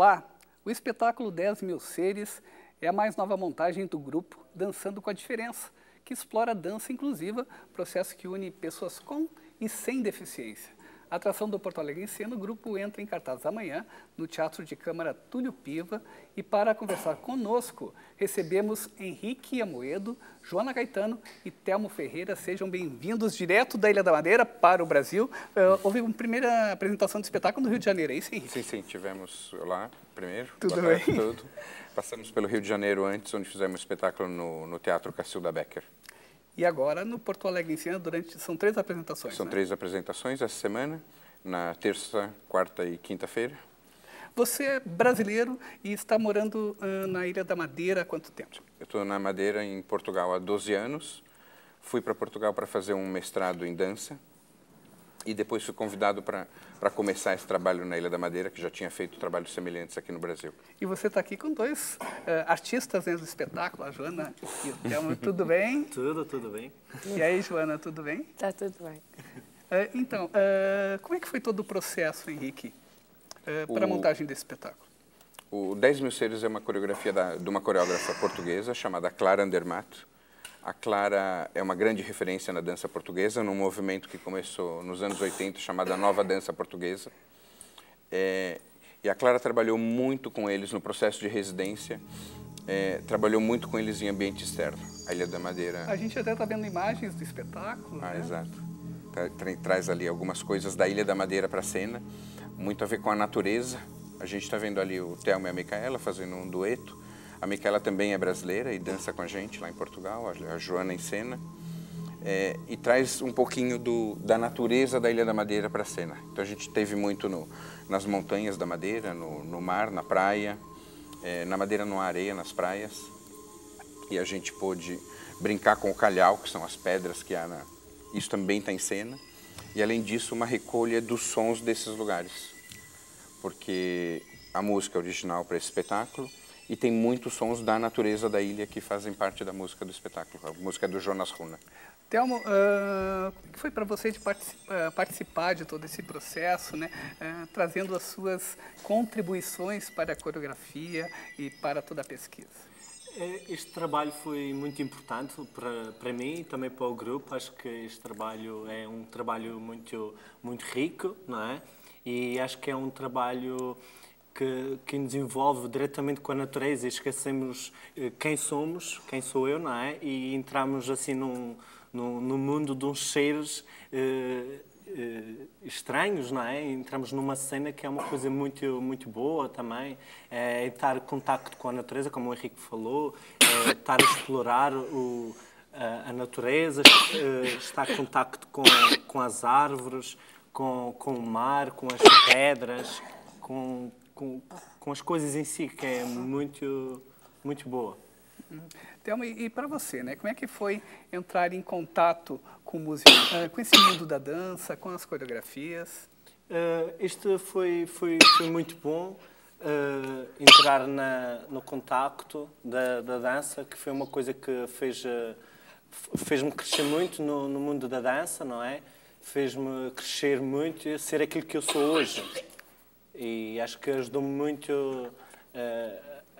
falar, o espetáculo 10 Mil Seres é a mais nova montagem do grupo Dançando com a Diferença, que explora a dança inclusiva, processo que une pessoas com e sem deficiência. A atração do Porto Alegre em Cena, o grupo entra em cartaz amanhã no Teatro de Câmara Túlio Piva. E para conversar conosco, recebemos Henrique Amoedo, Joana Caetano e Thelmo Ferreira. Sejam bem-vindos direto da Ilha da Madeira para o Brasil. Houve uma primeira apresentação do espetáculo no Rio de Janeiro, é isso, Henrique? Sim, sim, tivemos lá primeiro. Tudo bem? Tudo. Passamos pelo Rio de Janeiro antes, onde fizemos espetáculo no Teatro Cacilda Becker. E agora, no Porto Alegre em Cena, são três apresentações, São três apresentações essa semana, na terça, quarta e quinta-feira. Você é brasileiro e está morando na Ilha da Madeira há quanto tempo? Eu estou na Madeira, em Portugal, há 12 anos. Fui para Portugal para fazer um mestrado em dança e depois fui convidado para começar esse trabalho na Ilha da Madeira, que já tinha feito trabalhos semelhantes aqui no Brasil. E você está aqui com dois artistas dentro do espetáculo, a Joana e o Thelmo. Tudo bem? Tudo bem. E aí, Joana, tudo bem? Tá tudo bem. Então, como é que foi todo o processo, Henrique, para a montagem desse espetáculo? O 10 Mil Seres é uma coreografia de uma coreógrafa portuguesa chamada Clara Andermato. A Clara é uma grande referência na dança portuguesa, num movimento que começou nos anos 80, chamada Nova Dança Portuguesa. E a Clara trabalhou muito com eles no processo de residência, trabalhou muito com eles em ambiente externo, a Ilha da Madeira. A gente até está vendo imagens do espetáculo, né? Exato. Traz ali algumas coisas da Ilha da Madeira para a cena, muito a ver com a natureza. A gente está vendo ali o Thelmo e a Micaela fazendo um dueto. A Micaela também é brasileira e dança com a gente lá em Portugal, a Joana em cena, e traz um pouquinho da natureza da Ilha da Madeira para a cena. Então a gente teve muito nas montanhas da Madeira, no mar, na praia, na Madeira não há areia, nas praias, e a gente pôde brincar com o calhau, que são as pedras que há, isso também está em cena, e além disso uma recolha dos sons desses lugares, porque a música é original para esse espetáculo, e tem muitos sons da natureza da ilha que fazem parte da música do espetáculo. A música é do Jonas Runa. Thelmo, como foi para você de participar de todo esse processo, né? Trazendo as suas contribuições para a coreografia e para toda a pesquisa? Este trabalho foi muito importante para mim e também para o grupo. Acho que este trabalho é um trabalho muito rico, não é? E acho que é um trabalho que nos envolve diretamente com a natureza e esquecemos quem somos, quem sou eu, não é? E entramos assim num mundo de uns seres estranhos, não é? Entramos numa cena que é uma coisa muito boa também, estar em contacto com a natureza, como o Henrique falou, estar a explorar a natureza, estar em contacto com as árvores, com o mar, com as pedras, com as coisas em si, que é muito boa. Thelmo, e para você, né? Como é que foi entrar em contato com esse mundo da dança, com as coreografias? Isto foi muito bom, entrar no contacto da dança, que foi uma coisa que fez-me crescer muito no mundo da dança, não é? Fez-me crescer muito e ser aquilo que eu sou hoje. E acho que ajudou-me muito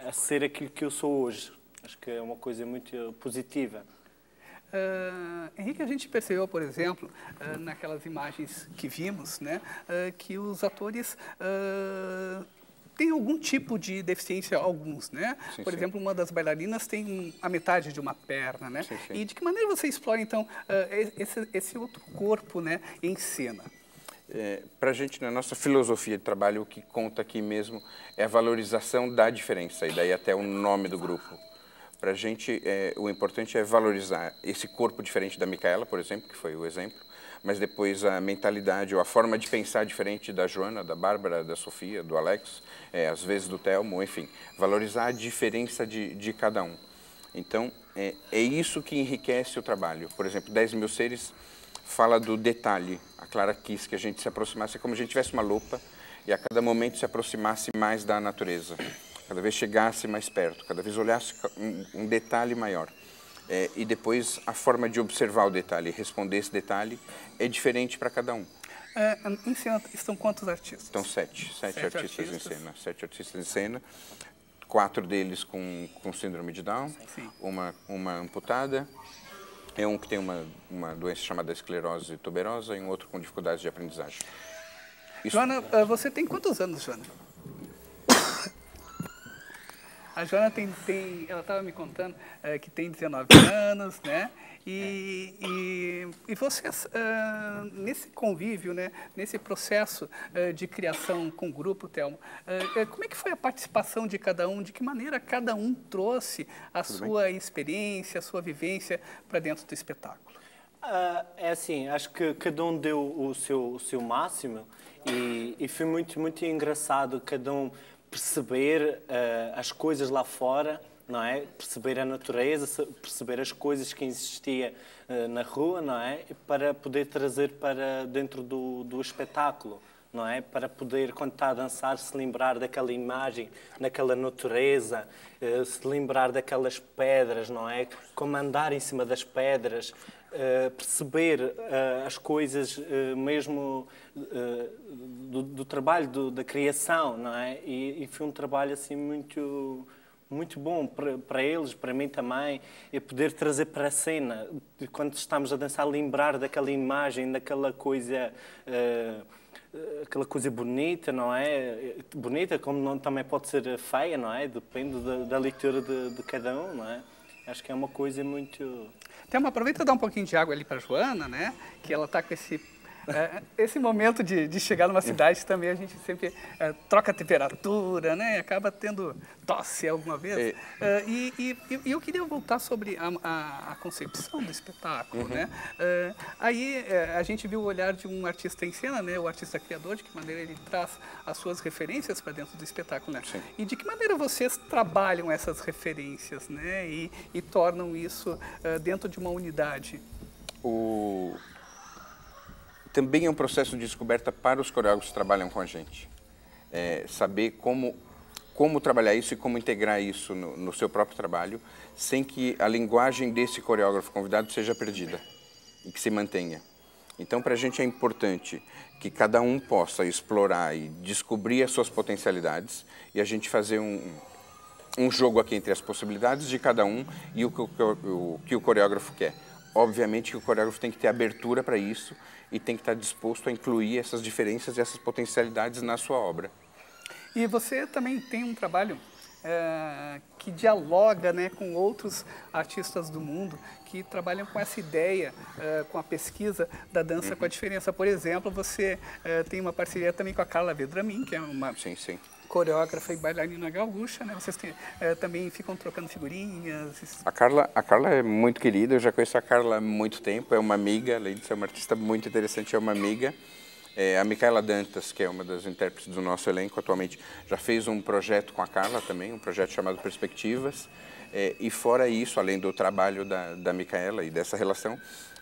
a ser aquilo que eu sou hoje. Acho que é uma coisa muito positiva. Henrique, a gente percebeu, por exemplo, naquelas imagens que vimos, né, que os atores têm algum tipo de deficiência, alguns, né? Sim, por exemplo, uma das bailarinas tem a metade de uma perna, né? Sim, sim. E de que maneira você explora, então, esse outro corpo, né, em cena? Para a gente, na nossa filosofia de trabalho, o que conta aqui mesmo é a valorização da diferença, e daí até o nome do grupo. Para a gente, o importante é valorizar esse corpo diferente da Micaela, por exemplo, que foi o exemplo, mas depois a mentalidade ou a forma de pensar diferente da Joana, da Bárbara, da Sofia, do Alex, às vezes do Thelmo, enfim, valorizar a diferença de cada um. Então, é isso que enriquece o trabalho. Por exemplo, 10 Mil Seres fala do detalhe. A Clara quis que a gente se aproximasse, como se a gente tivesse uma lupa e a cada momento se aproximasse mais da natureza, cada vez chegasse mais perto, cada vez olhasse um detalhe maior. E depois a forma de observar o detalhe, responder esse detalhe, é diferente para cada um. Em cena estão quantos artistas? Estão sete artistas em cena. 7 artistas em cena. 4 deles com síndrome de Down, uma amputada, é um que tem uma doença chamada esclerose tuberosa e um outro com dificuldades de aprendizagem. Isso... Joana, você tem quantos anos, Joana? A Joana tem ela estava me contando que tem 19 anos, né? E vocês, nesse convívio, né, nesse processo de criação com o grupo, Thelmo, como é que foi a participação de cada um? De que maneira cada um trouxe a sua experiência, a sua vivência para dentro do espetáculo? É assim, acho que cada um deu o seu máximo e foi muito engraçado cada um perceber as coisas lá fora, não é? Perceber a natureza, perceber as coisas que existia na rua, não é? Para poder trazer para dentro do espetáculo, não é? Para poder, quando está a dançar, se lembrar daquela imagem, daquela natureza, se lembrar daquelas pedras, não é? Como andar em cima das pedras, perceber as coisas mesmo do trabalho, da criação, não é? E foi um trabalho assim muito bom para eles, para mim também, e poder trazer para a cena, quando estamos a dançar, lembrar daquela imagem, daquela coisa bonita, não é? Bonita, como não, também pode ser feia, não é? Depende da leitura de cada um, não é? Acho que é uma coisa muito... Então, aproveita e dá um pouquinho de água ali para a Joana, né? Que ela está com esse momento de chegar numa cidade também, a gente sempre troca a temperatura, né? Acaba tendo tosse alguma vez. E eu queria voltar sobre a concepção do espetáculo, né? Aí a gente viu o olhar de um artista em cena, né? O artista criador, de que maneira ele traz as suas referências para dentro do espetáculo, né? Sim. E de que maneira vocês trabalham essas referências, né? E tornam isso dentro de uma unidade. Também é um processo de descoberta para os coreógrafos que trabalham com a gente. Saber como trabalhar isso e como integrar isso no seu próprio trabalho, sem que a linguagem desse coreógrafo convidado seja perdida e que se mantenha. Então, para a gente é importante que cada um possa explorar e descobrir as suas potencialidades e a gente fazer um jogo aqui entre as possibilidades de cada um e o que o coreógrafo quer. Obviamente que o coreógrafo tem que ter abertura para isso e tem que estar disposto a incluir essas diferenças e essas potencialidades na sua obra. E você também tem um trabalho que dialoga, né, com outros artistas do mundo que trabalham com essa ideia, com a pesquisa da dança com a diferença. Por exemplo, você tem uma parceria também com a Carla Vedramin, que é uma... coreógrafa e bailarina gaúcha, né? Vocês também ficam trocando figurinhas. A Carla é muito querida, eu já conheço a Carla há muito tempo, é uma amiga, além de ser uma artista muito interessante, é uma amiga. A Micaela Dantas, que é uma das intérpretes do nosso elenco atualmente, já fez um projeto com a Carla também, um projeto chamado Perspectivas. E fora isso, além do trabalho da Micaela e dessa relação,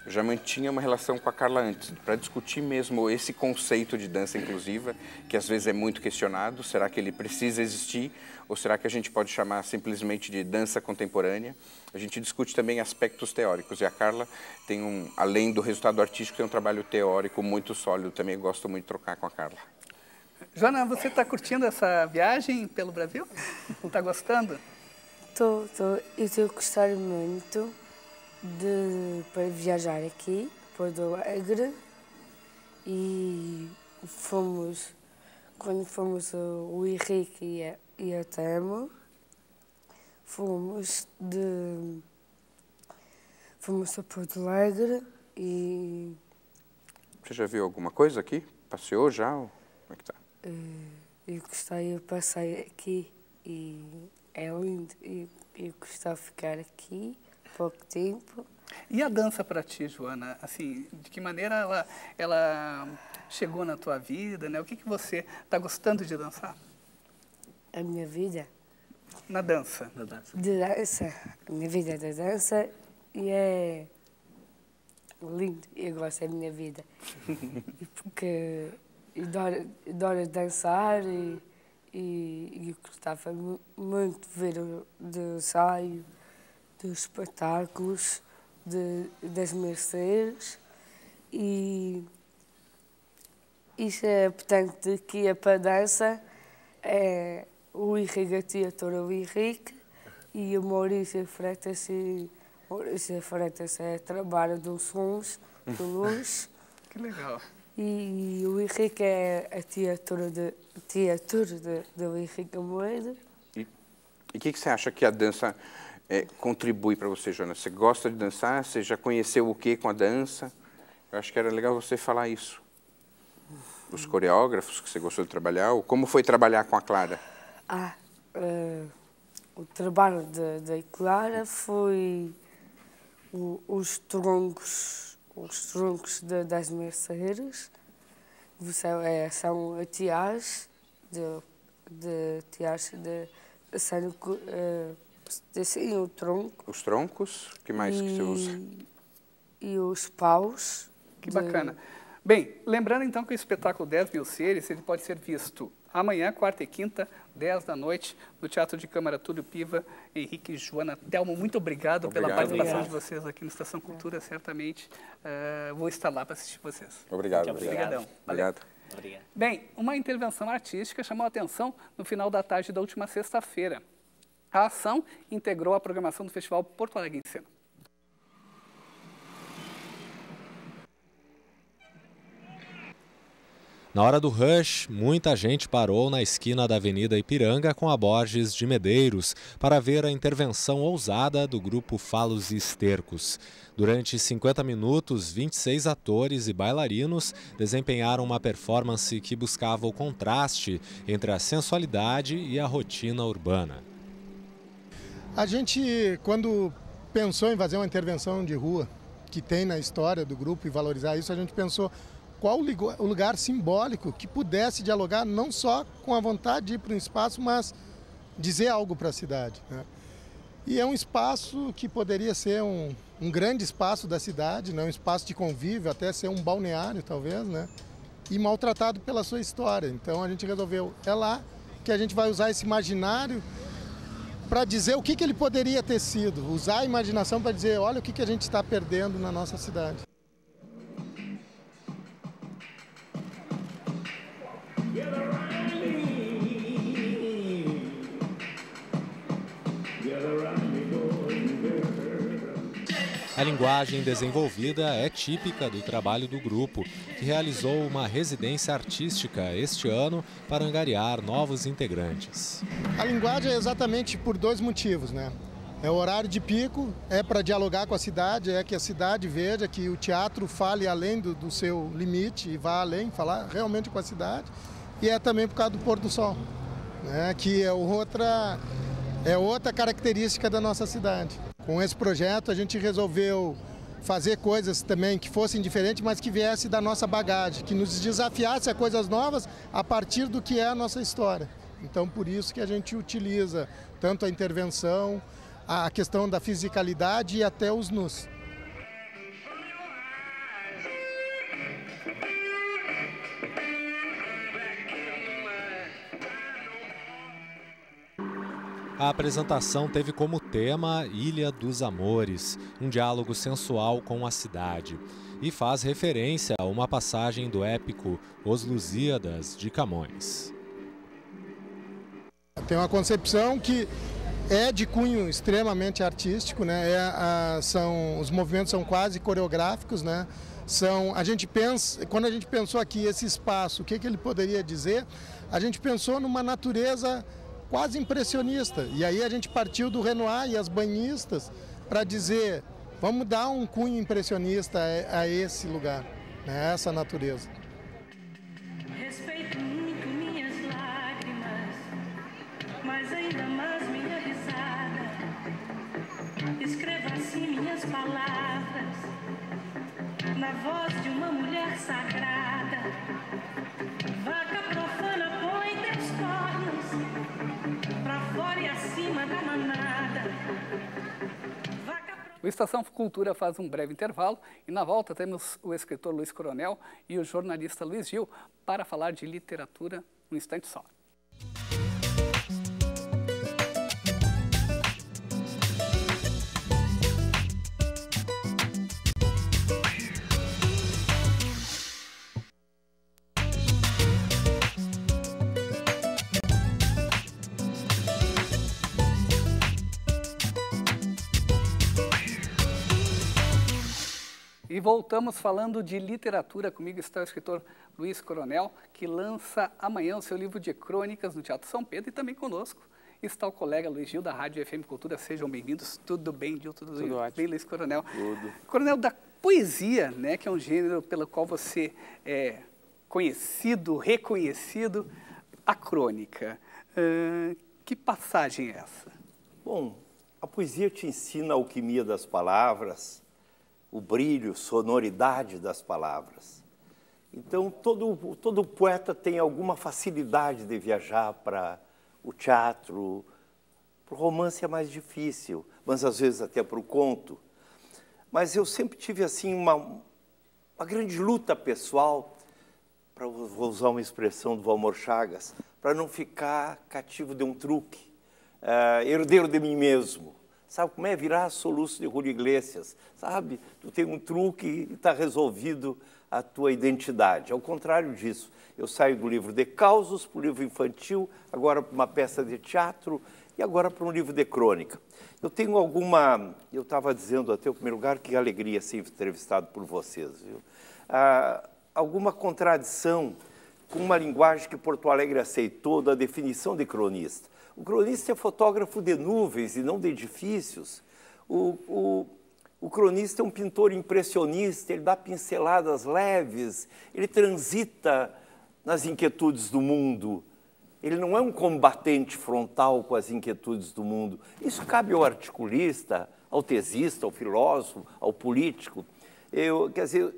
eu já mantinha uma relação com a Carla antes, para discutir mesmo esse conceito de dança inclusiva, que às vezes é muito questionado. Será que ele precisa existir ou será que a gente pode chamar simplesmente de dança contemporânea? A gente discute também aspectos teóricos e a Carla tem além do resultado artístico, tem um trabalho teórico muito sólido também. Eu gosto muito de trocar com a Carla. Joana, você está curtindo essa viagem pelo Brasil? Está gostando? Estou. Eu estou gostando muito. Para viajar aqui, para do Alegre, e quando fomos o Henrique e a Thelmo, fomos para Porto Alegre e... Você já viu alguma coisa aqui? Passeou já? Ou... Como é que está? Eu gostei, eu passei aqui e é lindo, eu gostei de ficar aqui. Pouco tempo. E a dança para ti, Joana? Assim, de que maneira ela chegou na tua vida, né? O que você está gostando de dançar? A minha vida? Na dança. Na dança. De dança. A minha vida é da dança e é lindo. Eu gosto da minha vida. Porque eu adoro dançar e eu gostava muito de ver o ensaio. Dos espetáculos, Dez Mil Seres, e Isto é, portanto, aqui é para a dança, é o Henrique, a tia toda o Henrique, e o Maurício Freitas, é trabalho dos sons, de luz. Que legal. E o Henrique é a tia toda do Henrique Amoedo. E o que você acha que a dança contribui para você, Jonas? Você gosta de dançar? Você já conheceu o que com a dança? Eu acho que era legal você falar isso. Os coreógrafos que você gostou de trabalhar, ou como foi trabalhar com a Clara? O trabalho da Clara foi os troncos de 10 mil seres, são tiares de o tronco. Os troncos, que mais que você usa? E os paus. Que bacana. Bem, lembrando então que o espetáculo 10 Mil Seres, ele pode ser visto amanhã, quarta e quinta, 10 da noite, no Teatro de Câmara Túlio Piva. Henrique e Joana, Thelmo, muito obrigado pela participação de vocês aqui no Estação Cultura, certamente. Vou estar lá para assistir vocês. Obrigado. Bem, uma intervenção artística chamou a atenção no final da tarde da última sexta-feira. A ação integrou a programação do Festival Porto Alegre em Cena. Na hora do rush, muita gente parou na esquina da Avenida Ipiranga com a Borges de Medeiros para ver a intervenção ousada do grupo Falos e Estercos. Durante 50 minutos, 26 atores e bailarinos desempenharam uma performance que buscava o contraste entre a sensualidade e a rotina urbana. A gente, quando pensou em fazer uma intervenção de rua, que tem na história do grupo, e valorizar isso, a gente pensou... qual o lugar simbólico que pudesse dialogar não só com a vontade de ir para um espaço, mas dizer algo para a cidade, né? E é um espaço que poderia ser um grande espaço da cidade, né? Um espaço de convívio, até ser um balneário talvez, né? E maltratado pela sua história. Então a gente resolveu, é lá que a gente vai usar esse imaginário para dizer o que ele poderia ter sido. Usar a imaginação para dizer, olha o que a gente está perdendo na nossa cidade. A linguagem desenvolvida é típica do trabalho do grupo, que realizou uma residência artística este ano para angariar novos integrantes. A linguagem é exatamente por dois motivos, né? É o horário de pico, é para dialogar com a cidade, é que a cidade veja, que o teatro fale além do seu limite e vá além, falar realmente com a cidade. E é também por causa do pôr do sol, né? Que é outra característica da nossa cidade. Com esse projeto a gente resolveu fazer coisas também que fossem diferentes, mas que viesse da nossa bagagem, que nos desafiasse a coisas novas a partir do que é a nossa história. Então por isso que a gente utiliza tanto a intervenção, a questão da fisicalidade e até os nus. A apresentação teve como tema Ilha dos Amores, um diálogo sensual com a cidade, e faz referência a uma passagem do épico Os Lusíadas, de Camões. Tem uma concepção que é de cunho extremamente artístico, né? Os movimentos são quase coreográficos, né? Quando a gente pensou aqui esse espaço, o que ele poderia dizer, a gente pensou numa natureza quase impressionista. E aí a gente partiu do Renoir e as banhistas para dizer, vamos dar um cunho impressionista a esse lugar, né? A essa natureza. Respeito muito minhas lágrimas, mas ainda mais minha risada. Escreva assim minhas palavras, na voz de uma mulher sagrada. Vaca profana, põe teus cornos pra fora e acima da manada. O Estação Cultura faz um breve intervalo e na volta temos o escritor Luiz Coronel e o jornalista Luiz Gil para falar de literatura num instante só. E voltamos falando de literatura. Comigo está o escritor Luiz Coronel, que lança amanhã o seu livro de crônicas no Teatro São Pedro, e também conosco está o colega Luiz Gil, da Rádio FM Cultura. Sejam bem-vindos. Tudo bem, Gil? Tudo ótimo. Bem, Luiz Coronel? Tudo. Coronel, da poesia, né, que é um gênero pelo qual você é conhecido, reconhecido, a crônica. Que passagem é essa? Bom, a poesia te ensina a alquimia das palavras, o brilho, sonoridade das palavras. Então, todo poeta tem alguma facilidade de viajar para o teatro. Para o romance é mais difícil, mas às vezes até para o conto. Mas eu sempre tive assim uma grande luta pessoal, vou usar uma expressão do Valmor Chagas, para não ficar cativo de um truque, herdeiro de mim mesmo. Sabe como é virar soluço de Rúlio Iglesias? Sabe, tu tem um truque e está resolvido a tua identidade. Ao contrário disso, eu saio do livro de causos para o livro infantil, agora para uma peça de teatro e agora para um livro de crônica. Eu tenho alguma... Eu estava dizendo até, em primeiro lugar, que alegria ser entrevistado por vocês, viu? Alguma contradição com uma linguagem que Porto Alegre aceitou da definição de cronista. O cronista é fotógrafo de nuvens e não de edifícios. O cronista é um pintor impressionista, ele dá pinceladas leves, ele transita nas inquietudes do mundo. Ele não é um combatente frontal com as inquietudes do mundo. Isso cabe ao articulista, ao tesista, ao filósofo, ao político. Quer dizer,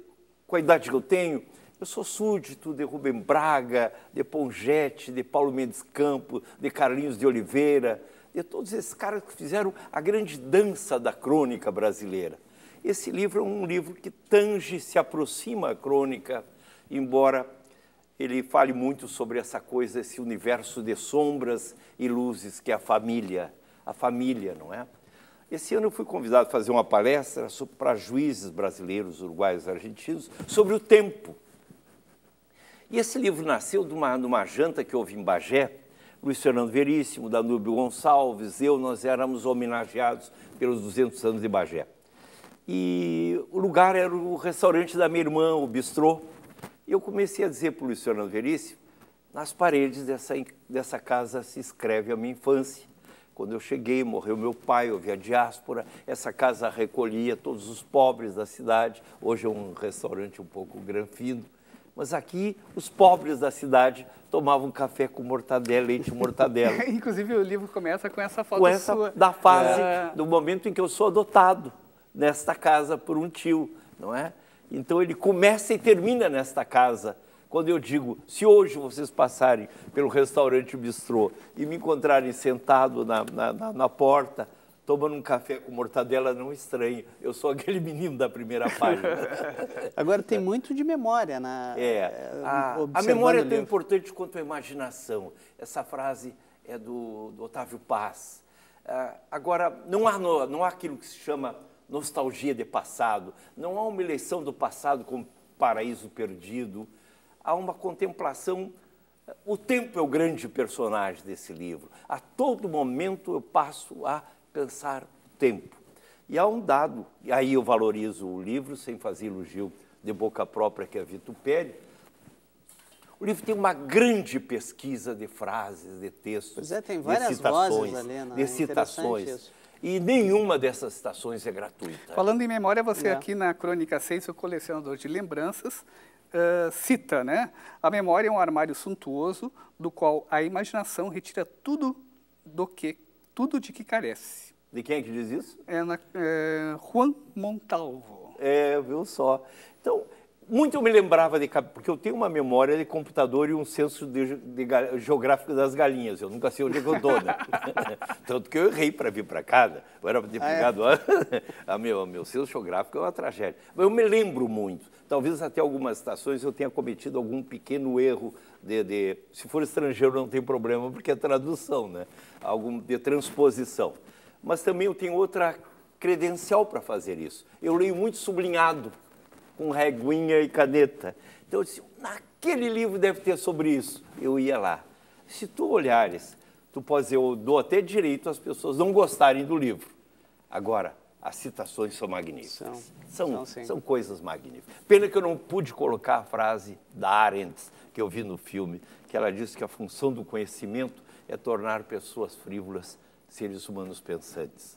com a idade que eu tenho, eu sou súdito de Rubem Braga, de Pongetti, de Paulo Mendes Campos, de Carlinhos de Oliveira, de todos esses caras que fizeram a grande dança da crônica brasileira. Esse livro é um livro que tange, se aproxima à crônica, embora ele fale muito sobre essa coisa, esse universo de sombras e luzes que é a família, não é? Esse ano eu fui convidado a fazer uma palestra para juízes brasileiros, uruguaios e argentinos sobre o tempo. E esse livro nasceu de uma janta que houve em Bagé, Luiz Fernando Veríssimo, Danúbio Gonçalves, nós éramos homenageados pelos 200 anos de Bagé. E o lugar era o restaurante da minha irmã, o Bistrô. E eu comecei a dizer para o Luiz Fernando Veríssimo, nas paredes dessa casa se escreve a minha infância. Quando eu cheguei, morreu meu pai, houve a diáspora, essa casa recolhia todos os pobres da cidade. Hoje é um restaurante um pouco granfino. Mas aqui os pobres da cidade tomavam café com mortadela, leite mortadela. Inclusive o livro começa com essa foto sua. Da fase, do momento em que eu sou adotado nesta casa por um tio, não é? Então ele começa e termina nesta casa. Quando eu digo, se hoje vocês passarem pelo restaurante Bistrô e me encontrarem sentado na porta, tomando um café com mortadela, não estranho. Eu sou aquele menino da primeira página. Agora, tem muito de memória na... A memória é tão importante quanto a imaginação. Essa frase é do Otávio Paz. Agora, não há aquilo que se chama nostalgia de passado. Não há uma eleição do passado como paraíso perdido. Há uma contemplação... O tempo é o grande personagem desse livro. A todo momento eu passo a... pensar o tempo. E há um dado, e aí eu valorizo o livro, sem fazer elogio de boca própria que é vitupério. O livro tem uma grande pesquisa de frases, de textos, pois é, tem várias vozes ali, né? De citações. Isso. E nenhuma dessas citações é gratuita. Falando em memória, você aqui na Crônica 6, o colecionador de lembranças, cita, né? A memória é um armário suntuoso do qual a imaginação retira tudo de que carece. De quem é que diz isso? É Juan Montalvo. É, viu só. Então, muito eu me lembrava de... Porque eu tenho uma memória de computador e um senso de geográfico das galinhas. Eu nunca sei onde é que eu estou, né? Tanto que eu errei para vir para cá. Né? Eu era deputado... meu senso geográfico é uma tragédia. Mas eu me lembro muito. Talvez até algumas estações eu tenha cometido algum pequeno erro de se for estrangeiro não tem problema, porque é tradução, né? De transposição. Mas também eu tenho outra credencial para fazer isso. Eu leio muito sublinhado, com reguinha e caneta. Então eu disse, naquele livro deve ter sobre isso. Eu ia lá. Se tu olhares, tu pode dizer, eu dou até direito às pessoas não gostarem do livro. Agora, As citações são magníficas. São coisas magníficas. Pena que eu não pude colocar a frase da Arendt, que eu vi no filme, que ela disse que a função do conhecimento é tornar pessoas frívolas seres humanos pensantes.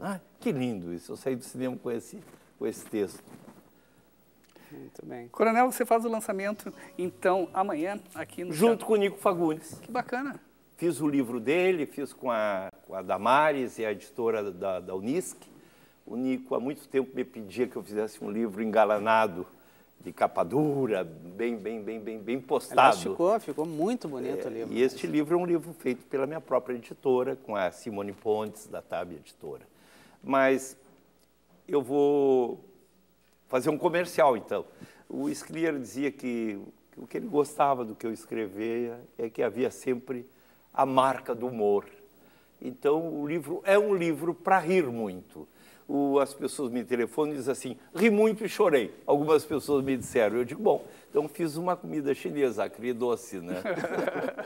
Ah, que lindo isso. Eu saí do cinema com esse texto. Muito bem. Coronel, você faz o lançamento, então, amanhã, aqui no... Junto com o Nico Fagundes. Que bacana. Fiz o livro dele, fiz com a Damares e a editora da Unisc. O Nico, há muito tempo, me pedia que eu fizesse um livro engalanado, de capa dura, bem postado. Aliás, ficou muito bonito o livro. E este livro é um livro feito pela minha própria editora, com a Simone Pontes, da TAB Editora. Mas eu vou fazer um comercial, então. O Schlier dizia que o que ele gostava do que eu escrevia é que havia sempre a marca do humor. Então, o livro é um livro para rir muito. As pessoas me telefonam e dizem assim, ri muito e chorei. Algumas pessoas me disseram, eu digo, bom, então fiz uma comida chinesa, acri doce, né?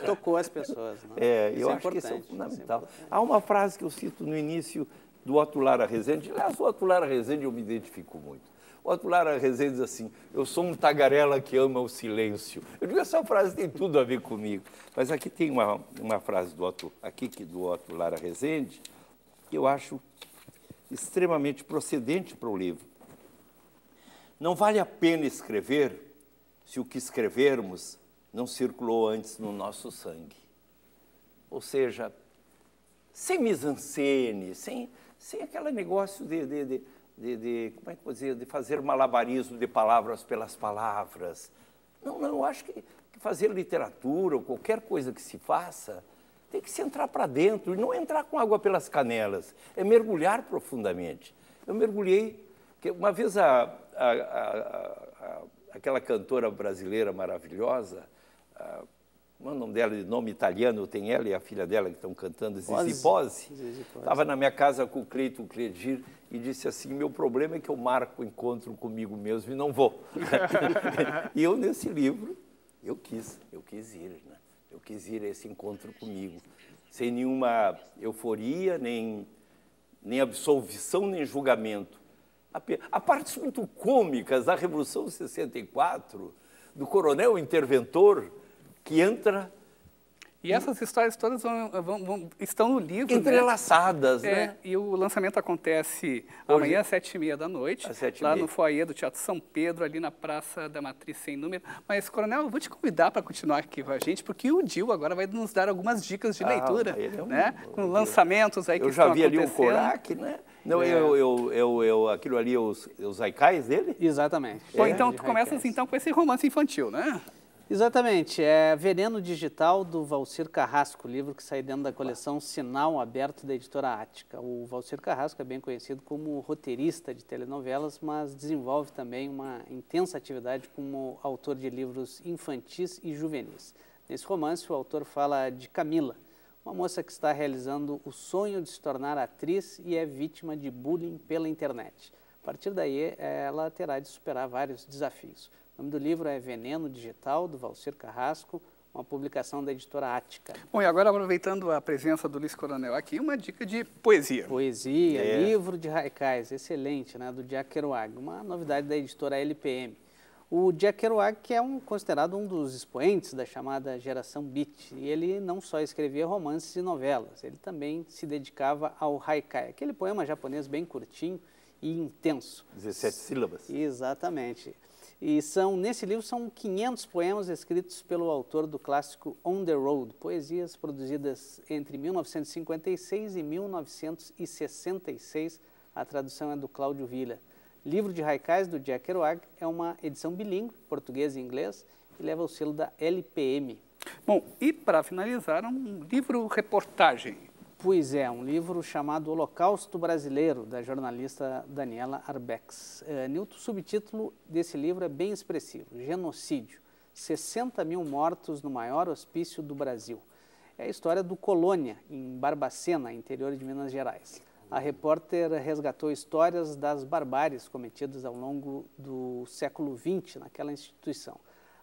Tocou as pessoas, né? É, eu acho que isso é fundamental. Há uma frase que eu cito no início do Otto Lara Resende, aliás, o Otto Lara Resende eu me identifico muito. O Otto Lara Resende diz assim, eu sou um tagarela que ama o silêncio. Eu digo, essa frase tem tudo a ver comigo. Mas aqui tem uma frase do Otto Lara Resende que eu acho extremamente procedente para o livro. Não vale a pena escrever se o que escrevermos não circulou antes no nosso sangue. Ou seja, sem mise-en-scène, sem aquele negócio como é que eu vou dizer, de fazer malabarismo de palavras pelas palavras. Não, acho que fazer literatura ou qualquer coisa que se faça tem que se entrar para dentro e não entrar com água pelas canelas, é mergulhar profundamente. Eu mergulhei, uma vez aquela cantora brasileira maravilhosa, o nome dela de nome italiano, tem ela e a filha dela que estão cantando, Zizi Pozzi. Estava na minha casa com o Cleiton Cledir e disse assim, meu problema é que eu marco o encontro comigo mesmo e não vou. E eu, nesse livro, eu quis ir, né? Eu quis ir a esse encontro comigo, sem nenhuma euforia, nem absolvição, nem julgamento. Há partes muito cômicas da Revolução 64, do coronel interventor, que entra... E essas histórias todas estão no livro. Entrelaçadas, né? E o lançamento acontece amanhã, às 7:30 da noite, lá no foyer do Teatro São Pedro, ali na Praça da Matriz Sem Número. Mas, Coronel, eu vou te convidar para continuar aqui com a gente, porque o Dil agora vai nos dar algumas dicas de leitura, né? Com lançamentos aí que estão acontecendo. Eu já vi ali o Corac, né? Não, aquilo ali, os haikais dele? Exatamente. Bom, então, tu começas então com esse romance infantil, né? Exatamente, é Veneno Digital, do Walcyr Carrasco, livro que sai dentro da coleção Sinal Aberto da Editora Ática. O Walcyr Carrasco é bem conhecido como roteirista de telenovelas, mas desenvolve também uma intensa atividade como autor de livros infantis e juvenis. Nesse romance, o autor fala de Camila, uma moça que está realizando o sonho de se tornar atriz e é vítima de bullying pela internet. A partir daí, ela terá de superar vários desafios. O nome do livro é Veneno Digital, do Walcyr Carrasco, uma publicação da Editora Ática. Bom, e agora, aproveitando a presença do Luiz Coronel aqui, uma dica de poesia. Poesia, livro de haikais, excelente, né, do Jack Kerouac, uma novidade da Editora LPM. O Jack Kerouac, que é considerado um dos expoentes da chamada geração beat, e ele não só escrevia romances e novelas, ele também se dedicava ao haikai, aquele poema japonês bem curtinho e intenso. 17 sílabas. Exatamente. E nesse livro são 500 poemas escritos pelo autor do clássico On the Road, poesias produzidas entre 1956 e 1966, a tradução é do Cláudio Villa. Livro de haikais do Jack Kerouac é uma edição bilíngue, português e inglês, e leva o selo da LPM. Bom, e para finalizar, um livro-reportagem. Pois é, um livro chamado Holocausto Brasileiro, da jornalista Daniela Arbex. O subtítulo desse livro é bem expressivo, Genocídio, 60 mil mortos no maior hospício do Brasil. É a história do Colônia, em Barbacena, interior de Minas Gerais. A repórter resgatou histórias das barbáries cometidas ao longo do século XX naquela instituição.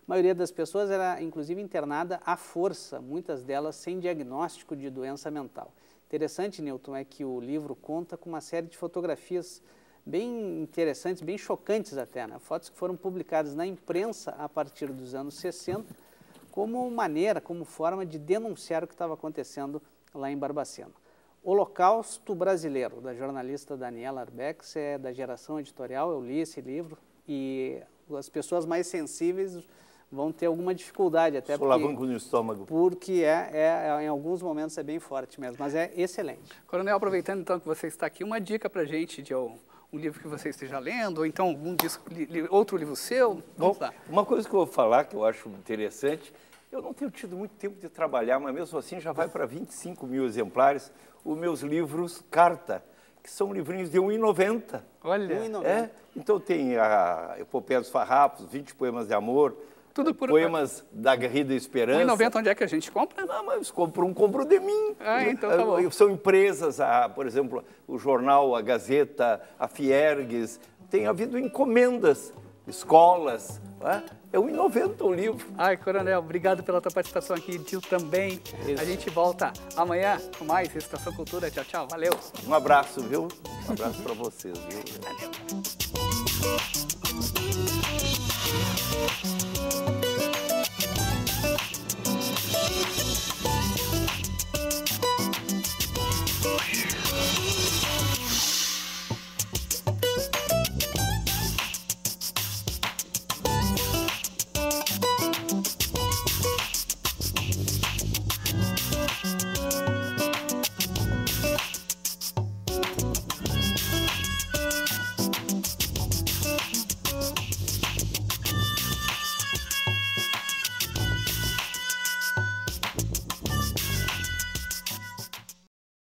A maioria das pessoas era, inclusive, internada à força, muitas delas sem diagnóstico de doença mental. Interessante, Newton, é que o livro conta com uma série de fotografias bem interessantes, bem chocantes até, né? Fotos que foram publicadas na imprensa a partir dos anos 60 como maneira, como forma de denunciar o que estava acontecendo lá em Barbacena. Holocausto Brasileiro, da jornalista Daniela Arbex, é da geração editorial, eu li esse livro e as pessoas mais sensíveis vão ter alguma dificuldade até solavanco no estômago. Porque em alguns momentos é bem forte mesmo, mas é excelente. Coronel, aproveitando então que você está aqui, uma dica para a gente de um livro que você esteja lendo, ou então algum outro livro seu? Vamos lá. Uma coisa que eu vou falar que eu acho interessante, eu não tenho tido muito tempo de trabalhar, mas mesmo assim já vai para 25 mil exemplares os meus livros carta, que são livrinhos de 1,90. Olha! 1,90. É? Então tem a Epopeia dos Farrapos, 20 poemas de amor, tudo por poemas da Guerrida Esperança. 1,90 onde é que a gente compra? Não, mas compro de mim. Ah, então tá bom. São empresas, por exemplo, o jornal, a Gazeta, a Fiergues, tem havido encomendas, escolas. É 1,90 o livro. Ai, Coronel, obrigado pela tua participação aqui, Gil também. Isso. A gente volta amanhã com mais Estação Cultura. Tchau, tchau, valeu. Um abraço, viu? Um abraço para vocês, viu? Valeu.